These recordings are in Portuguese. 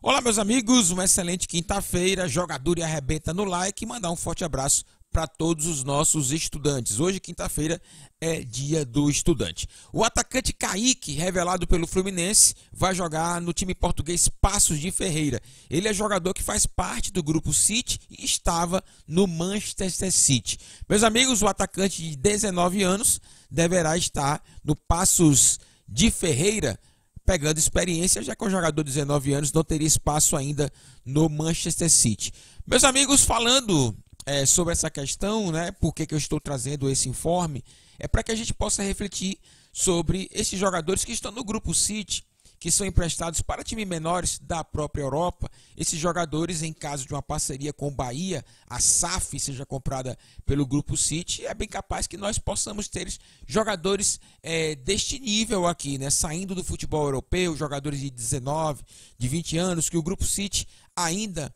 Olá meus amigos, uma excelente quinta-feira, jogador e arrebenta no like e mandar um forte abraço para todos os nossos estudantes. Hoje, quinta-feira, é dia do estudante. O atacante Caíque, revelado pelo Fluminense, vai jogar no time português Paços de Ferreira. Ele é jogador que faz parte do Grupo City e estava no Manchester City. Meus amigos, o atacante de 19 anos deverá estar no Paços de Ferreira, pegando experiência, já que o jogador de 19 anos não teria espaço ainda no Manchester City. Meus amigos, falando sobre essa questão, né, por que eu estou trazendo esse informe, é para que a gente possa refletir sobre esses jogadores que estão no Grupo City, que são emprestados para times menores da própria Europa. Esses jogadores, em caso de uma parceria com o Bahia, a SAF seja comprada pelo Grupo City, é bem capaz que nós possamos ter jogadores deste nível aqui, né? Saindo do futebol europeu, jogadores de 19, de 20 anos, que o Grupo City ainda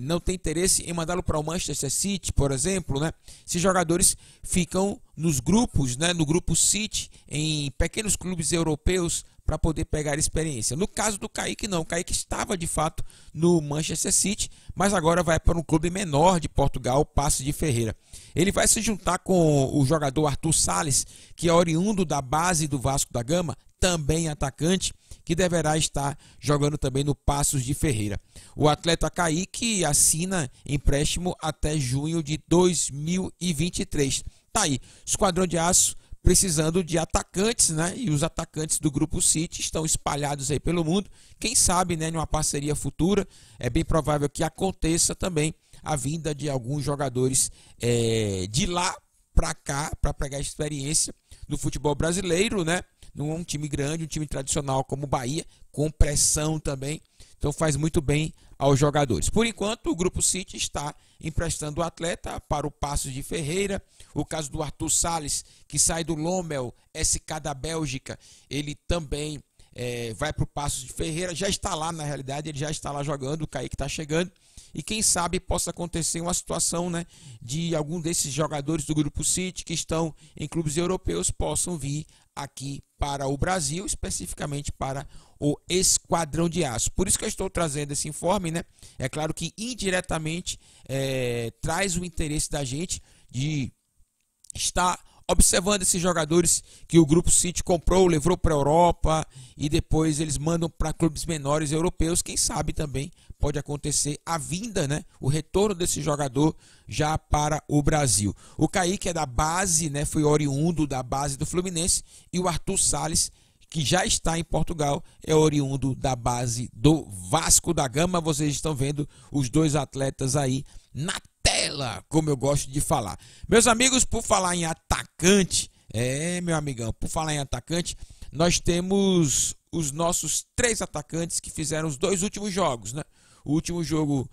não tem interesse em mandá-lo para o Manchester City, por exemplo, né? Esses jogadores ficam nos grupos, né? No Grupo City, em pequenos clubes europeus, para poder pegar experiência. No caso do Caíque, não. O Caíque estava, de fato, no Manchester City, mas agora vai para um clube menor de Portugal, Paços de Ferreira. Ele vai se juntar com o jogador Arthur Sales, que é oriundo da base do Vasco da Gama, também atacante, que deverá estar jogando também no Paços de Ferreira. O atleta Caíque assina empréstimo até junho de 2023. Tá aí, Esquadrão de Aço precisando de atacantes, né? E os atacantes do Grupo City estão espalhados aí pelo mundo. Quem sabe, né, numa parceria futura, é bem provável que aconteça também a vinda de alguns jogadores de lá para cá, para pegar experiência no futebol brasileiro, né? Num time grande, um time tradicional como o Bahia, com pressão também. Então faz muito bem aos jogadores. Por enquanto, o Grupo City está emprestando o atleta para o Paços de Ferreira. O caso do Arthur Sales, que sai do Lommel SK da Bélgica, ele também vai para o Paços de Ferreira. Já está lá, na realidade, ele já está lá jogando, o Caíque está chegando. E quem sabe possa acontecer uma situação, né, de algum desses jogadores do Grupo City que estão em clubes europeus possam vir aqui para o Brasil, especificamente para o Esquadrão de Aço. Por isso que eu estou trazendo esse informe, né? É claro que indiretamente traz o interesse da gente de estar observando esses jogadores que o Grupo City comprou, levou para a Europa e depois eles mandam para clubes menores europeus. Quem sabe também pode acontecer a vinda, né, o retorno desse jogador já para o Brasil. O Caíque é da base, né, foi oriundo da base do Fluminense, e o Arthur Sales, que já está em Portugal, é oriundo da base do Vasco da Gama. Vocês estão vendo os dois atletas aí na tela, como eu gosto de falar. Meus amigos, por falar em atacante, meu amigão, por falar em atacante, nós temos os nossos 3 atacantes que fizeram os 2 últimos jogos, né? O último jogo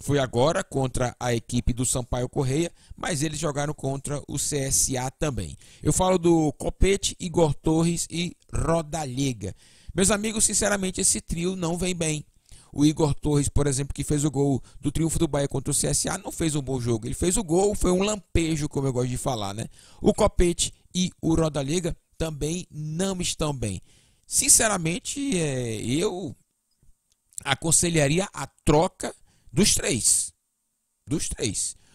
foi agora contra a equipe do Sampaio Correia, mas eles jogaram contra o CSA também. Eu falo do Copete, Igor Torres e Rodallega. Meus amigos, sinceramente, esse trio não vem bem. O Igor Torres, por exemplo, que fez o gol do triunfo do Bahia contra o CSA, não fez um bom jogo. Ele fez o gol, foi um lampejo, como eu gosto de falar, né? O Copete e o Rodallega também não estão bem. Sinceramente, eu aconselharia a troca dos três,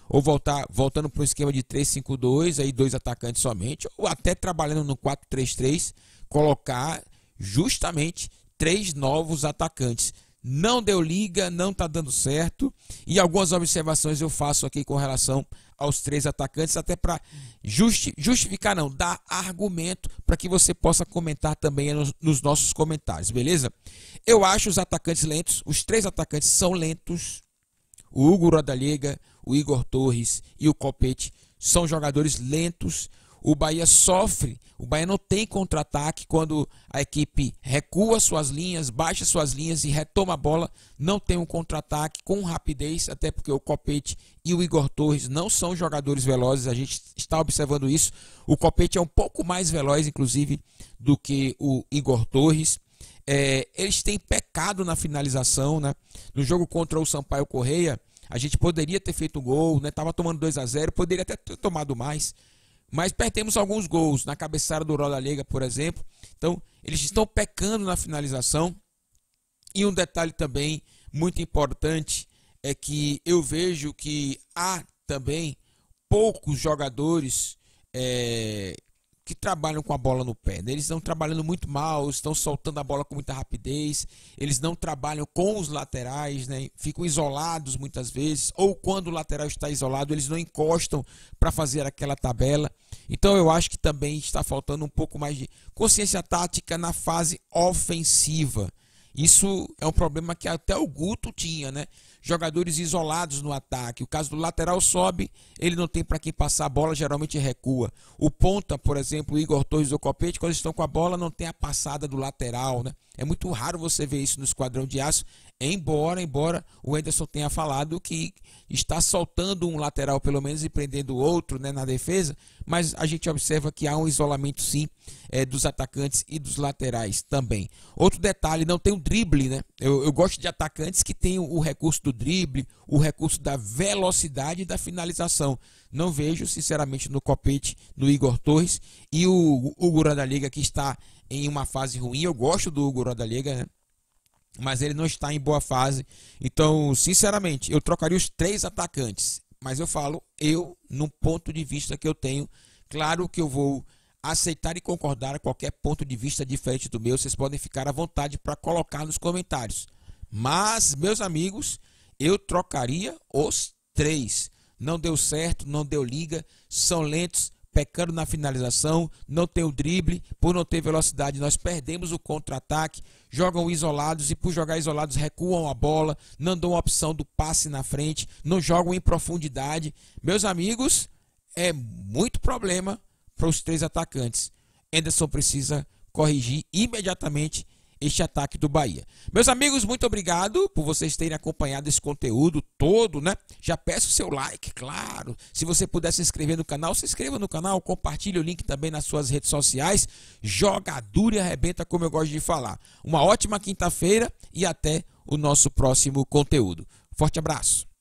ou voltando para o esquema de 3-5-2, aí 2 atacantes somente, ou até trabalhando no 4-3-3, colocar justamente 3 novos atacantes. Não deu liga, não está dando certo, e algumas observações eu faço aqui com relação aos 3 atacantes, até para justificar, não, dar argumento para que você possa comentar também nos nossos comentários, beleza? Eu acho os atacantes lentos, os 3 atacantes são lentos. O Hugo Rodallega, o Igor Torres e o Copete são jogadores lentos. O Bahia sofre, o Bahia não tem contra-ataque. Quando a equipe recua suas linhas, baixa suas linhas e retoma a bola, não tem um contra-ataque com rapidez, até porque o Copete e o Igor Torres não são jogadores velozes, a gente está observando isso. O Copete é um pouco mais veloz, inclusive, do que o Igor Torres. Eles têm pecado na finalização, né? No jogo contra o Sampaio Correia, a gente poderia ter feito gol, né? Tava tomando 2-0, poderia até ter tomado mais, mas perdemos alguns gols na cabeçada do Rodallega, por exemplo. Então, eles estão pecando na finalização. E um detalhe também muito importante é que eu vejo que há também poucos jogadores que trabalham com a bola no pé, né? Eles estão trabalhando muito mal, estão soltando a bola com muita rapidez, eles não trabalham com os laterais, né? Ficam isolados muitas vezes, ou quando o lateral está isolado, eles não encostam para fazer aquela tabela. Então eu acho que também está faltando um pouco mais de consciência tática na fase ofensiva. Isso é um problema que até o Guto tinha, né? Jogadores isolados no ataque. O caso do lateral sobe, ele não tem para quem passar a bola, geralmente recua. O ponta, por exemplo, o Igor Torres ou Copete, quando estão com a bola, não tem a passada do lateral, né? É muito raro você ver isso no Esquadrão de Aço, embora o Anderson tenha falado que está soltando um lateral pelo menos e prendendo o outro, né, na defesa, mas a gente observa que há um isolamento sim dos atacantes e dos laterais também. Outro detalhe, não tem um drible, né? Eu gosto de atacantes que tem o recurso do drible, o recurso da velocidade e da finalização. Não vejo, sinceramente, no Copete, no Igor Torres e o Hugo Rodallega, que está em uma fase ruim. Eu gosto do Hugo Rodallega, né? Mas ele não está em boa fase. Então, sinceramente, eu trocaria os três atacantes. Mas eu falo, no ponto de vista que eu tenho, claro que eu vou aceitar e concordar a qualquer ponto de vista diferente do meu. Vocês podem ficar à vontade para colocar nos comentários. Mas, meus amigos, eu trocaria os três. Não deu certo, não deu liga, são lentos, pecando na finalização, não tem o drible, por não ter velocidade nós perdemos o contra-ataque, jogam isolados e por jogar isolados recuam a bola, não dão a opção do passe na frente, não jogam em profundidade. Meus amigos, é muito problema para os três atacantes. Anderson precisa corrigir imediatamente este ataque do Bahia. Meus amigos, muito obrigado por vocês terem acompanhado esse conteúdo todo, né? Já peço o seu like, claro. Se você puder se inscrever no canal, se inscreva no canal, compartilhe o link também nas suas redes sociais. Joga duro e arrebenta, como eu gosto de falar. Uma ótima quinta-feira e até o nosso próximo conteúdo. Forte abraço.